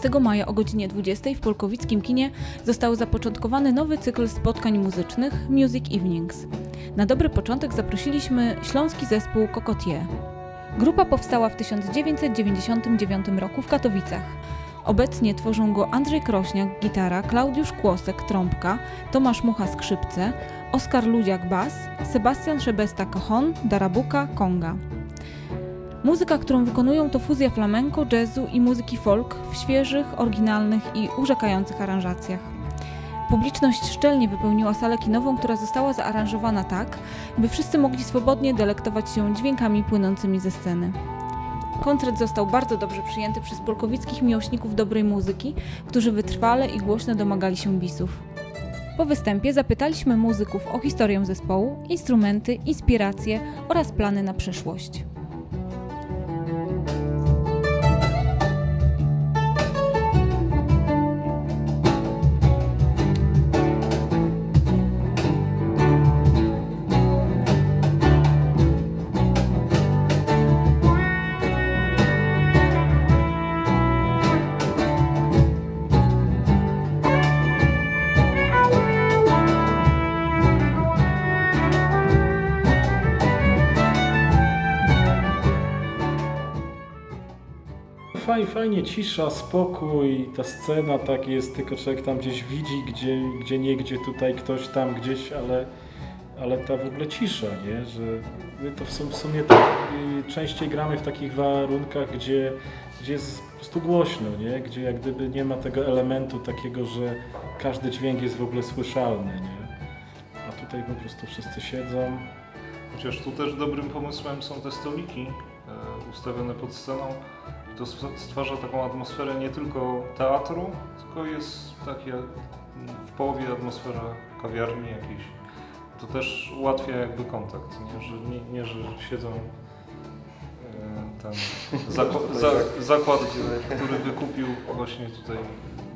20 maja o godzinie 20 w polkowickim kinie został zapoczątkowany nowy cykl spotkań muzycznych Music Evenings. Na dobry początek zaprosiliśmy śląski zespół Cocotier. Grupa powstała w 1999 roku w Katowicach. Obecnie tworzą go Andrzej Krośniak – gitara, Klaudiusz Kłosek – trąbka, Tomasz Mucha – skrzypce, Oskar Ludziak – bas, Sebastian Szebesta – cajon, darabuka – konga. Muzyka, którą wykonują, to fuzja flamenco, jazzu i muzyki folk w świeżych, oryginalnych i urzekających aranżacjach. Publiczność szczelnie wypełniła salę kinową, która została zaaranżowana tak, by wszyscy mogli swobodnie delektować się dźwiękami płynącymi ze sceny. Koncert został bardzo dobrze przyjęty przez polkowickich miłośników dobrej muzyki, którzy wytrwale i głośno domagali się bisów. Po występie zapytaliśmy muzyków o historię zespołu, instrumenty, inspiracje oraz plany na przyszłość. Fajnie, cisza, spokój, ta scena tak jest, tylko człowiek tam gdzieś widzi, gdzie tutaj ktoś tam gdzieś, ale ta w ogóle cisza, nie? Że my to w sumie tak, częściej gramy w takich warunkach, gdzie jest po prostu głośno, nie? Gdzie jak gdyby nie ma tego elementu takiego, że każdy dźwięk jest w ogóle słyszalny, nie? A tutaj po prostu wszyscy siedzą. Chociaż tu też dobrym pomysłem są te stoliki ustawione pod sceną. To stwarza taką atmosferę nie tylko teatru, tylko jest takie w połowie atmosfera kawiarni jakiejś. To też ułatwia jakby kontakt, nie że siedzą ten zakład, który wykupił właśnie tutaj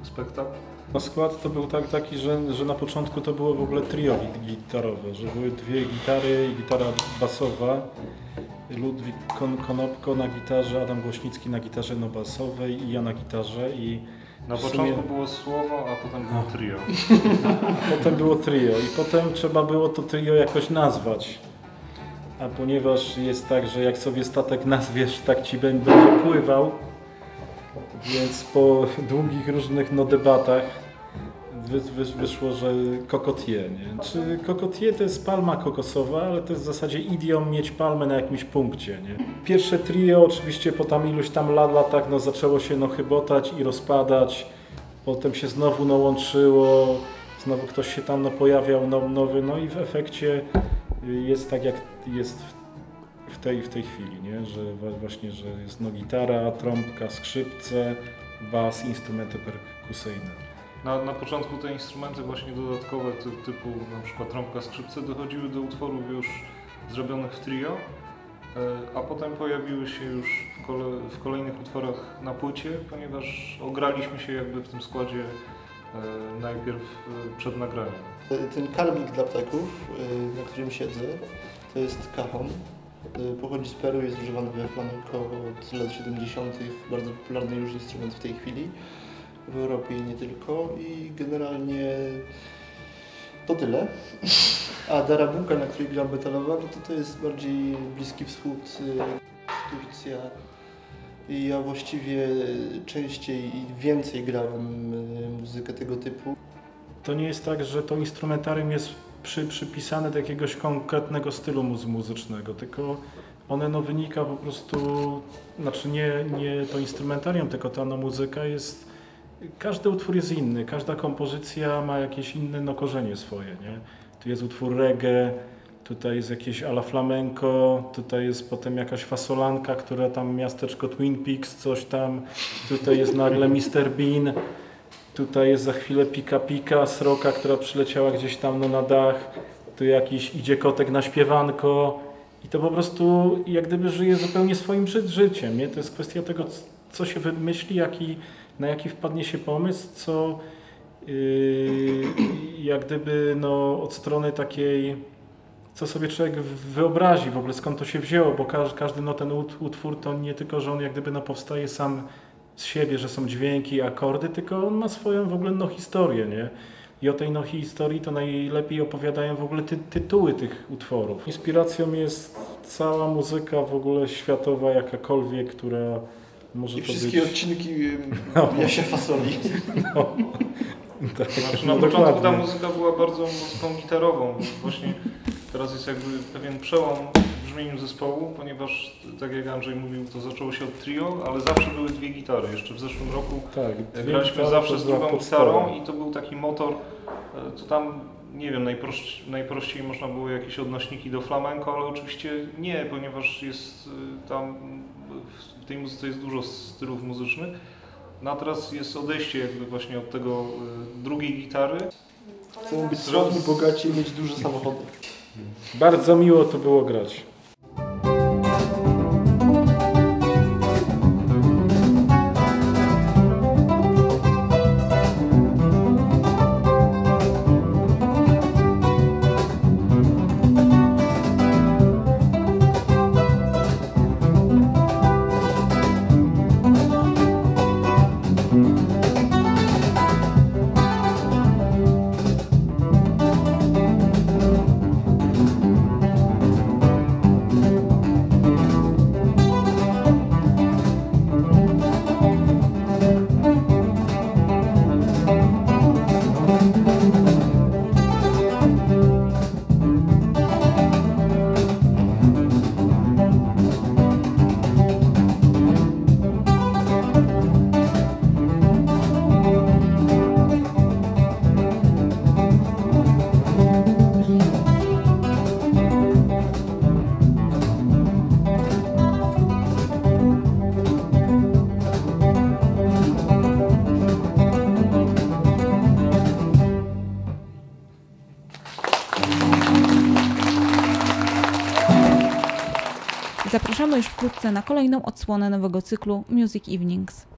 spektakl. No skład to był taki, że na początku to było w ogóle trio gitarowe, że były dwie gitary i gitara basowa. Ludwik Konopko na gitarze, Adam Głośnicki na gitarze basowej i ja na gitarze. I na początku było słowo, a potem było trio. I potem trzeba było to trio jakoś nazwać. A ponieważ jest tak, że jak sobie statek nazwiesz, tak ci będzie pływał. Więc po długich różnych debatach wyszło, że Cocotier, nie? Czy Cocotier to jest palma kokosowa, ale to jest w zasadzie idiom mieć palmę na jakimś punkcie, nie? Pierwsze trio oczywiście po tam iluś tam latach zaczęło się chybotać i rozpadać, potem się znowu łączyło, znowu ktoś się tam pojawiał nowy, i w efekcie jest tak jak jest w tej chwili, nie? Że właśnie, że jest gitara, trąbka, skrzypce, bas, instrumenty perkusyjne. Na początku te instrumenty właśnie dodatkowe, typu na przykład trąbka, skrzypce, dochodziły do utworów już zrobionych w trio, a potem pojawiły się już w kolejnych utworach na płycie, ponieważ ograliśmy się jakby w tym składzie najpierw przed nagraniem. Ten karmik dla ptaków, na którym siedzę, to jest cajon. Pochodzi z Peru, jest używany we flamenco od lat 70., bardzo popularny już instrument w tej chwili. W Europie i nie tylko, i generalnie to tyle. A darabuka, na której gra metalowa, to jest bardziej Bliski Wschód, Turcja. I ja właściwie częściej i więcej grałem muzykę tego typu. To nie jest tak, że to instrumentarium jest przypisane do jakiegoś konkretnego stylu muzycznego, tylko one wynika po prostu, znaczy nie to instrumentarium, tylko ta muzyka jest. Każdy utwór jest inny, każda kompozycja ma jakieś inne korzenie swoje, nie? Tu jest utwór reggae, tutaj jest jakieś a la flamenco, tutaj jest potem jakaś fasolanka, która tam miasteczko Twin Peaks, coś tam, tutaj jest nagle Mr. Bean, tutaj jest za chwilę Pika Pika, sroka, która przyleciała gdzieś tam na dach, tu jakiś idzie kotek na śpiewanko i to po prostu jak gdyby żyje zupełnie swoim życiem, nie? To jest kwestia tego, co się wymyśli, na jaki wpadnie się pomysł, co jak gdyby od strony takiej, co sobie człowiek wyobrazi w ogóle, skąd to się wzięło, bo każdy ten utwór to nie tylko, że on jak gdyby powstaje sam z siebie, że są dźwięki, akordy, tylko on ma swoją w ogóle historię, nie? I o tej historii to najlepiej opowiadają w ogóle tytuły tych utworów. Inspiracją jest cała muzyka w ogóle światowa, jakakolwiek, która może wszystkie być... odcinki Jasia Fasoli. No. Tak, znaczy, na początku ta muzyka była bardzo muzyką gitarową. Właśnie teraz jest jakby pewien przełom w brzmieniu zespołu, ponieważ, tak jak Andrzej mówił, to zaczęło się od trio, ale zawsze były dwie gitary. Jeszcze w zeszłym roku tak, graliśmy zawsze z drugą gitarą i to był taki motor, to tam, nie wiem, najprościej można było jakieś odnośniki do flamenco, ale oczywiście nie, ponieważ jest tam, w tej muzyce jest dużo stylów muzycznych. No teraz jest odejście jakby właśnie od tego drugiej gitary. Chcą być słodni, bogaci i mieć duże samochody. Bardzo miło to było grać. Zapraszamy już wkrótce na kolejną odsłonę nowego cyklu Music Evenings.